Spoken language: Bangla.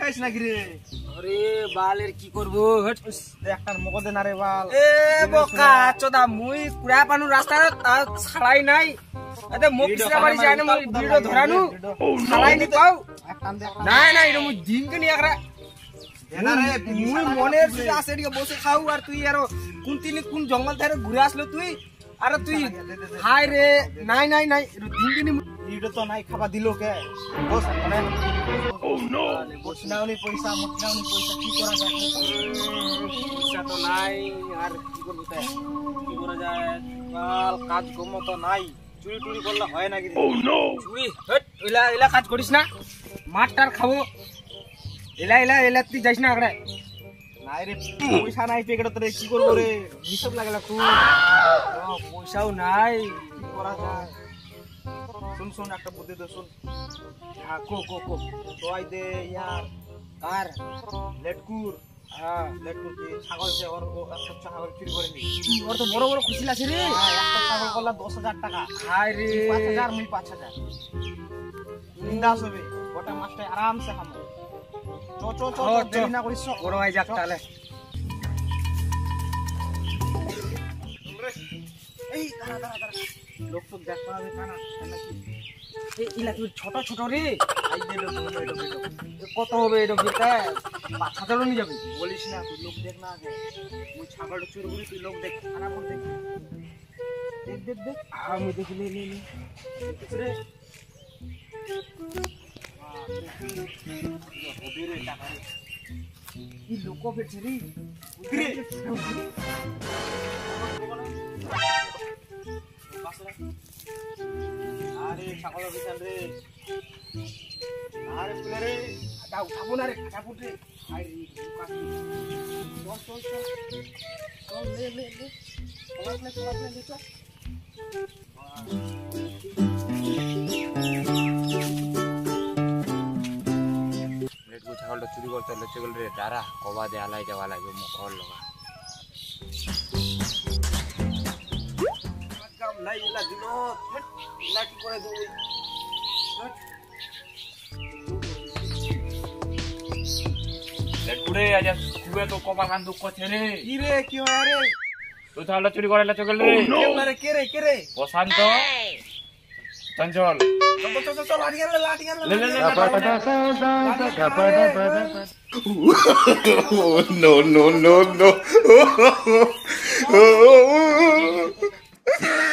খাইস নাকি রে? আরে বালের কি করব, একটা মুখে দে না রে বাল। এ বোকা চোদা মুই কুড়া পানু রাস্তা ছাড়াই নাই। আরে মুখ পিছরা বাড়ি যায় না মুই ভিডিও ধরানু। ছাড়াই নি পাও। না না এটা মুই দিন কে নি একরা। এনা রে মুই মনের আছে এদিকে বসে খাও আর তুই আর কোন তিনি কোন জঙ্গল ধারে ঘুরে আসলো তুই। আরে তুই হাই রে নাই নাই নাই দিন কে নি ভিডিও তো নাই খাবা দিলো কে। বস না বসনাউনি পয়সা মতনাউনি পয়সা কি করা যায়? পয়সা তো নাই আর কি করব তাই কি করা যায়? কাল কাজ কম তো নাই, চুরি টুরি করলে হয় নাকি? ও নো চুরি হট ইলা ইলা কাজ করিস না, মারটার খাবো ইলা ইলা ইলা তুই যাইস না আগড়া। নাই রে পয়সা নাই পেকেটে তোরে কি করব রে, হিসাব লাগলা খুব পয়সাও নাই কি করা যায়? सुन सुन एक बुद्धि दे सुन हां को दवाई दे यार कार लेटकुर हां लेटकुर के छागल से और वो सब छागल चोरी करे नी और तो बड़ो बड़ो खुशी लासी रे हां एक छागल कोला 10000 টাকা हाय रे 5000 मुई 5000 निंदा सवे गोटा मास्टर आराम से हम चो चो चो देरी ना करिस और भाई जाक ताले এই দাঁড়া দাঁড়া দাঁড়া লোক তো দেখ পাবে কানা নাকি? এই ইলা তুই ছোট ছোট রে আই দে লোক কত হবে এটা গিতা 5000 নি যাবে বলিস না তুই লোক দেখ না আগে ওই ছাগল চুরগুলি তুই লোক দেখ আনা করে দেখ দেখ দেখ দেখ আমি দেখি নে নে রে ওবে রে টাকা রে ই লোক বেচে রে রে আরে ছাগল বিছান রে আরে ফুলে রে আটা উঠাবো না রে আটা ফুটে আই রে কাছে চল চল চল চল লে লে লে চল লে লে চল লেট গো ছাগলটা চুরি করতে লেট গেল রে দাঁড়া কবা দে আলাই যাওয়া লাগবে মুখর লগা লাই ইলা দিনো ইলা কি করে দেই লেটুরে আজ কুয়া তো কপাল কান দুঃখ আছে রে কি রে কি হয় রে তুই তাহলে চুরি করেলা চকল রে আমারে কে রে প্রশান্ত চঞ্চল চল চল চল আড়িয়া লাটিয়া নো নো নো নো